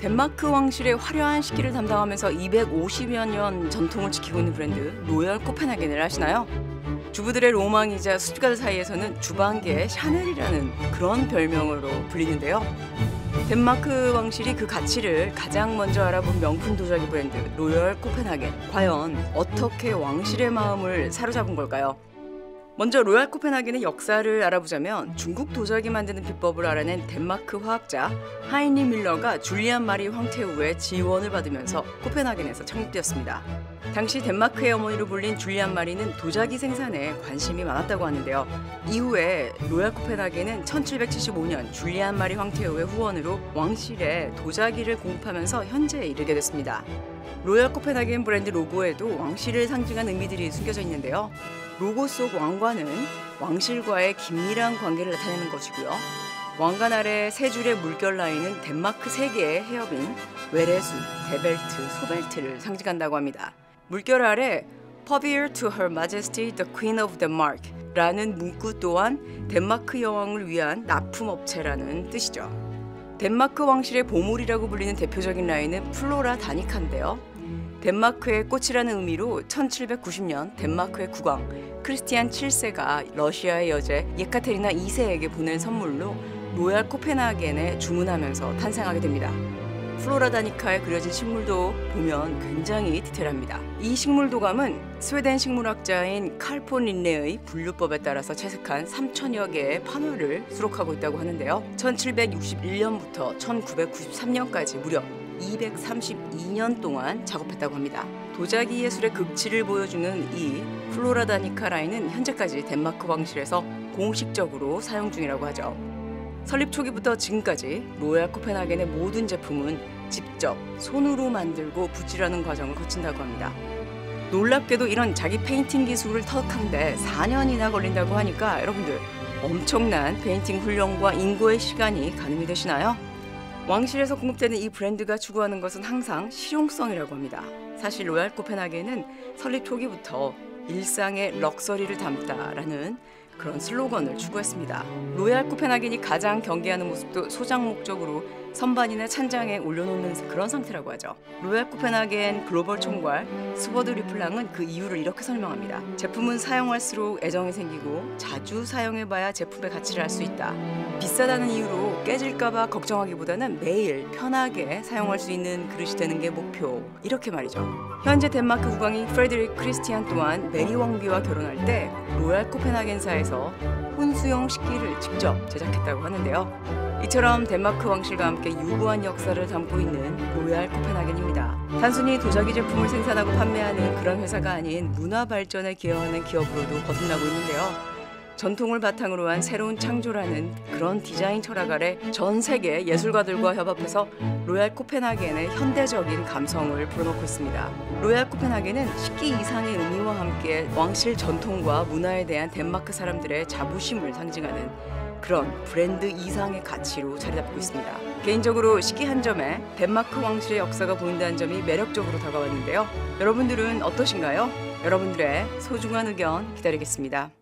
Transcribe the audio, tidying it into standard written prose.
덴마크 왕실의 화려한 식기를 담당하면서 250여 년 전통을 지키고 있는 브랜드 로열 코펜하겐을 아시나요? 주부들의 로망이자 수집가들 사이에서는 주방계의 샤넬이라는 그런 별명으로 불리는데요. 덴마크 왕실이 그 가치를 가장 먼저 알아본 명품 도자기 브랜드 로열 코펜하겐. 과연 어떻게 왕실의 마음을 사로잡은 걸까요? 먼저 로얄 코펜하겐의 역사를 알아보자면 중국 도자기 만드는 비법을 알아낸 덴마크 화학자 하이니 밀러가 줄리안 마리 황태우의 지원을 받으면서 코펜하겐에서 창립되었습니다. 당시 덴마크의 어머니로 불린 줄리안 마리는 도자기 생산에 관심이 많았다고 하는데요. 이후에 로얄 코펜하겐은 1775년 줄리안 마리 황태우의 후원으로 왕실에 도자기를 공급하면서 현재에 이르게 됐습니다. 로얄 코펜하겐 브랜드 로고에도 왕실을 상징한 의미들이 숨겨져 있는데요. 로고 속 왕관은 왕실과의 긴밀한 관계를 나타내는 것이고요. 왕관 아래 세 줄의 물결 라인은 덴마크 세 개의 해협인 외래수, 대벨트, 소벨트를 상징한다고 합니다. 물결 아래 Purveyor to Her Majesty the Queen of Denmark라는 문구 또한 덴마크 여왕을 위한 납품업체라는 뜻이죠. 덴마크 왕실의 보물이라고 불리는 대표적인 라인은 플로라 다니카인데요. 덴마크의 꽃이라는 의미로 1790년 덴마크의 국왕 크리스티안 7세가 러시아의 여제 예카테리나 2세에게 보낸 선물로 로얄 코펜하겐에 주문하면서 탄생하게 됩니다. 플로라 다니카에 그려진 식물도 보면 굉장히 디테일합니다. 이 식물 도감은 스웨덴 식물학자인 칼 폰 린네의 분류법에 따라서 채색한 3,000여 개의 판화를 수록하고 있다고 하는데요. 1761년부터 1993년까지 무려 232년 동안 작업했다고 합니다. 도자기 예술의 극치를 보여주는 이 플로라 다니카 라인은 현재까지 덴마크 왕실에서 공식적으로 사용 중이라고 하죠. 설립 초기부터 지금까지 로얄 코펜하겐의 모든 제품은 직접 손으로 만들고 붓질하는 과정을 거친다고 합니다. 놀랍게도 이런 자기 페인팅 기술을 터득하는데 4년이나 걸린다고 하니까 여러분들 엄청난 페인팅 훈련과 인고의 시간이 가늠이 되시나요? 왕실에서 공급되는 이 브랜드가 추구하는 것은 항상 실용성이라고 합니다. 사실 로얄 코펜하겐은 설립 초기부터 일상의 럭셔리를 담다라는 그런 슬로건을 추구했습니다. 로얄 코펜하겐이 가장 경계하는 모습도 소장 목적으로 선반이나 찬장에 올려놓는 그런 상태라고 하죠. 로얄 코펜하겐 글로벌 총괄 스워드 리플랑은 그 이유를 이렇게 설명합니다. 제품은 사용할수록 애정이 생기고 자주 사용해봐야 제품의 가치를 알 수 있다. 비싸다는 이유로 깨질까봐 걱정하기보다는 매일 편하게 사용할 수 있는 그릇이 되는 게 목표, 이렇게 말이죠. 현재 덴마크 국왕인 프레드릭 크리스티안 또한 메리 왕비와 결혼할 때 로얄 코펜하겐사에서 혼수용 식기를 직접 제작했다고 하는데요. 이처럼 덴마크 왕실과 함께 유구한 역사를 담고 있는 로얄 코펜하겐입니다. 단순히 도자기 제품을 생산하고 판매하는 그런 회사가 아닌 문화 발전에 기여하는 기업으로도 거듭나고 있는데요. 전통을 바탕으로 한 새로운 창조라는 그런 디자인 철학 아래 전 세계 예술가들과 협업해서 로얄 코펜하겐의 현대적인 감성을 불어넣고 있습니다. 로얄 코펜하겐은 식기 이상의 의미와 함께 왕실 전통과 문화에 대한 덴마크 사람들의 자부심을 상징하는 그런 브랜드 이상의 가치로 자리잡고 있습니다. 개인적으로 식기 한 점에 덴마크 왕실의 역사가 보인다는 점이 매력적으로 다가왔는데요. 여러분들은 어떠신가요? 여러분들의 소중한 의견 기다리겠습니다.